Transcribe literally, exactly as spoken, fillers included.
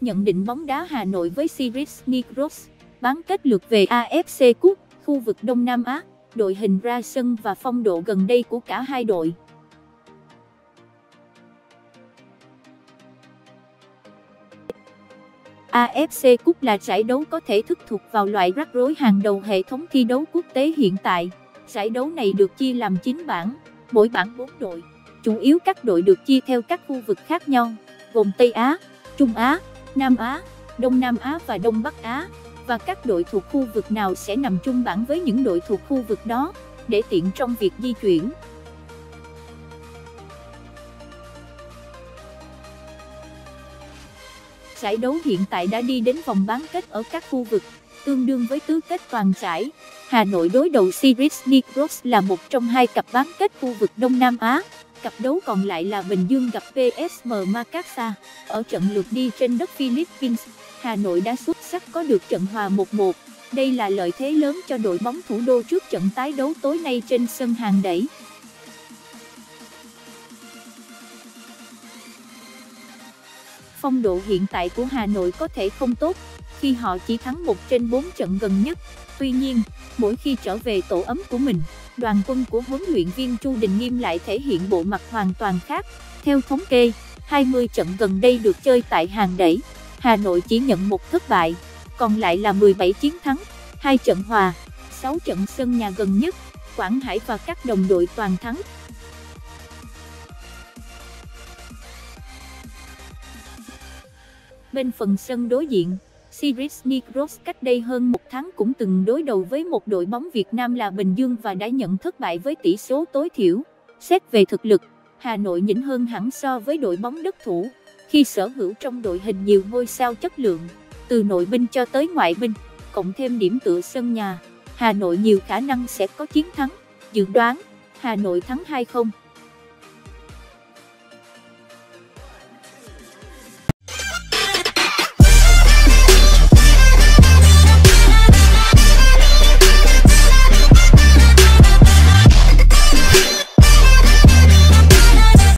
Nhận định bóng đá Hà Nội với Ceres Negros, bán kết lượt về a ép xê Cup, khu vực Đông Nam Á, đội hình ra sân và phong độ gần đây của cả hai đội. a ép xê Cup là giải đấu có thể thức thuộc vào loại rắc rối hàng đầu hệ thống thi đấu quốc tế hiện tại. Giải đấu này được chia làm chín bảng, mỗi bảng bốn đội. Chủ yếu các đội được chia theo các khu vực khác nhau, gồm Tây Á, Trung Á, Nam Á, Đông Nam Á và Đông Bắc Á, và các đội thuộc khu vực nào sẽ nằm chung bảng với những đội thuộc khu vực đó, để tiện trong việc di chuyển. Giải đấu hiện tại đã đi đến vòng bán kết ở các khu vực, tương đương với tứ kết toàn giải. Hà Nội đối đầu Ceres Negros là một trong hai cặp bán kết khu vực Đông Nam Á. Cặp đấu còn lại là Bình Dương gặp pê ét em Makassar. Ở trận lượt đi trên đất Philippines, Hà Nội đã xuất sắc có được trận hòa một một. Đây là lợi thế lớn cho đội bóng thủ đô trước trận tái đấu tối nay trên sân Hàng Đẩy. Phong độ hiện tại của Hà Nội có thể không tốt, khi họ chỉ thắng một trên bốn trận gần nhất. Tuy nhiên, mỗi khi trở về tổ ấm của mình, đoàn quân của huấn luyện viên Chu Đình Nghiêm lại thể hiện bộ mặt hoàn toàn khác. Theo thống kê, hai mươi trận gần đây được chơi tại Hàng Đẩy, Hà Nội chỉ nhận một thất bại, còn lại là mười bảy chiến thắng, hai trận hòa, sáu trận sân nhà gần nhất, Quảng Hải và các đồng đội toàn thắng. Bên phần sân đối diện, Ceres Negros cách đây hơn một tháng cũng từng đối đầu với một đội bóng Việt Nam là Bình Dương và đã nhận thất bại với tỷ số tối thiểu. Xét về thực lực, Hà Nội nhỉnh hơn hẳn so với đội bóng đất thủ, khi sở hữu trong đội hình nhiều ngôi sao chất lượng, từ nội binh cho tới ngoại binh, cộng thêm điểm tựa sân nhà, Hà Nội nhiều khả năng sẽ có chiến thắng. Dự đoán, Hà Nội thắng hai không.